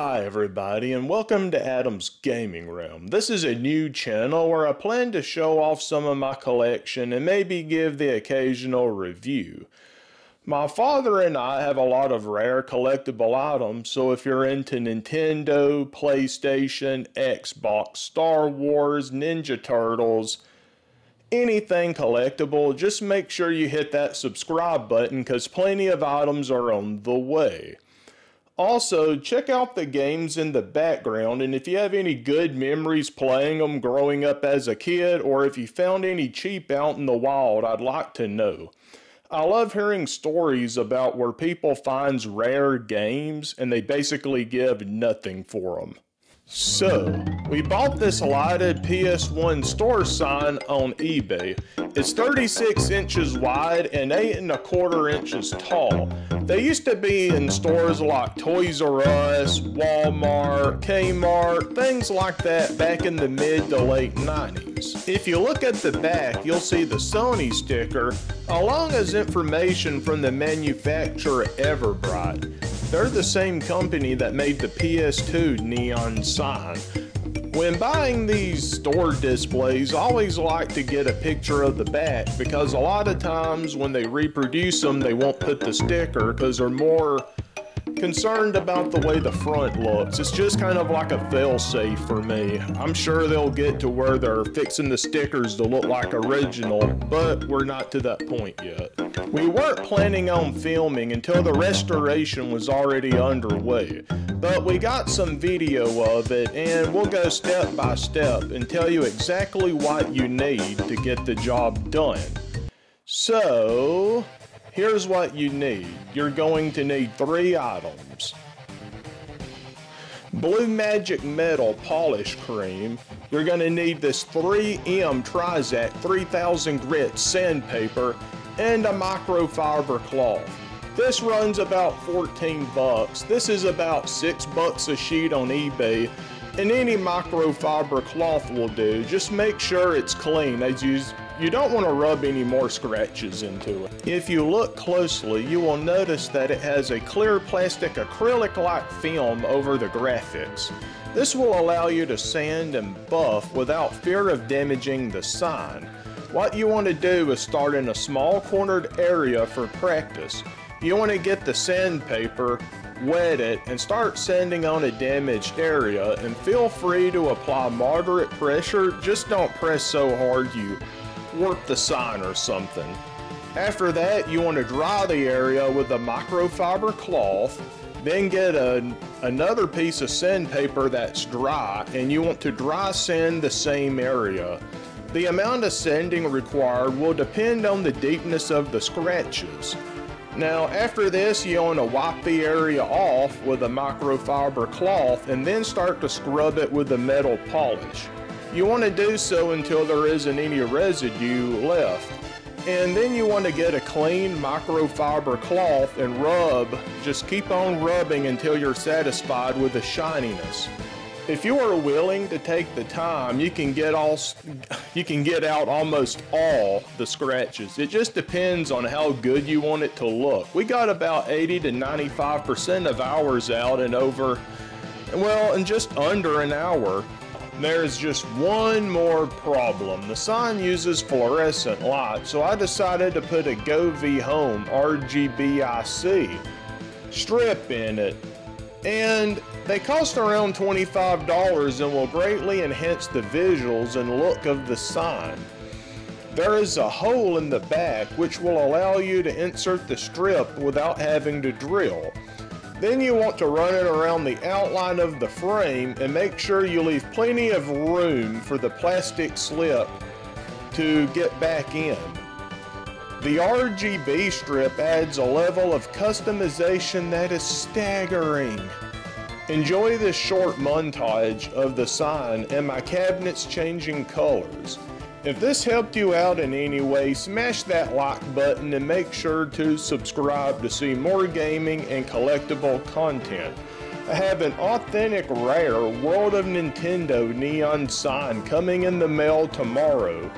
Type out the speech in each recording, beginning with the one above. Hi everybody, and welcome to Adam's Gaming Realm. This is a new channel where I plan to show off some of my collection and maybe give the occasional review. My father and I have a lot of rare collectible items, so if you're into Nintendo, PlayStation, Xbox, Star Wars, Ninja Turtles, anything collectible, just make sure you hit that subscribe button because plenty of items are on the way. Also, check out the games in the background, and if you have any good memories playing them growing up as a kid, or if you found any cheap out in the wild, I'd like to know. I love hearing stories about where people find rare games, and they basically give nothing for them. So, we bought this lighted PS1 store sign on eBay. It's 36 inches wide and 8¼ inches tall. They used to be in stores like Toys R Us, Walmart, Kmart, things like that back in the mid to late 90s. If you look at the back, you'll see the Sony sticker, along as information from the manufacturer Everbright. They're the same company that made the PS2 neon sign. When buying these store displays, I always like to get a picture of the back because a lot of times when they reproduce them, they won't put the sticker because they're more concerned about the way the front looks. It's just kind of like a failsafe for me. I'm sure they'll get to where they're fixing the stickers to look like original, but we're not to that point yet. We weren't planning on filming until the restoration was already underway, but we got some video of it and we'll go step by step and tell you exactly what you need to get the job done. So, here's what you need. You're going to need 3 items. Blue Magic Metal Polish Cream. You're going to need this 3M Trizact 3000 grit sandpaper and a microfiber cloth. This runs about 14 bucks. This is about 6 bucks a sheet on eBay, and any microfiber cloth will do. Just make sure it's clean, as you don't want to rub any more scratches into it. If you look closely, you will notice that it has a clear plastic acrylic-like film over the graphics. This will allow you to sand and buff without fear of damaging the sign. What you want to do is start in a small cornered area for practice. You want to get the sandpaper, wet it, and start sanding on a damaged area, and feel free to apply moderate pressure, just don't press so hard you warp the sign or something. After that, you want to dry the area with a microfiber cloth, then get another piece of sandpaper that's dry, and you want to dry sand the same area. The amount of sanding required will depend on the deepness of the scratches. Now, after this, you want to wipe the area off with a microfiber cloth and then start to scrub it with the metal polish. You want to do so until there isn't any residue left. And then you want to get a clean microfiber cloth and rub. Just keep on rubbing until you're satisfied with the shininess. If you are willing to take the time, you can get out almost all the scratches. It just depends on how good you want it to look. We got about 80 to 95% of ours out in in just under an hour. There's just one more problem. The sign uses fluorescent light, so I decided to put a Govee Home RGBIC strip in it. And they cost around $25 and will greatly enhance the visuals and look of the sign. There is a hole in the back which will allow you to insert the strip without having to drill. Then you want to run it around the outline of the frame and make sure you leave plenty of room for the plastic slip to get back in. The RGB strip adds a level of customization that is staggering. Enjoy this short montage of the sign and my cabinets changing colors. If this helped you out in any way, smash that like button and make sure to subscribe to see more gaming and collectible content. I have an authentic rare World of Nintendo neon sign coming in the mail tomorrow.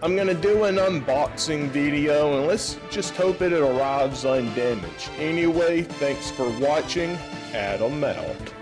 I'm going to do an unboxing video and let's just hope it arrives undamaged. Anyway, thanks for watching. Adam out.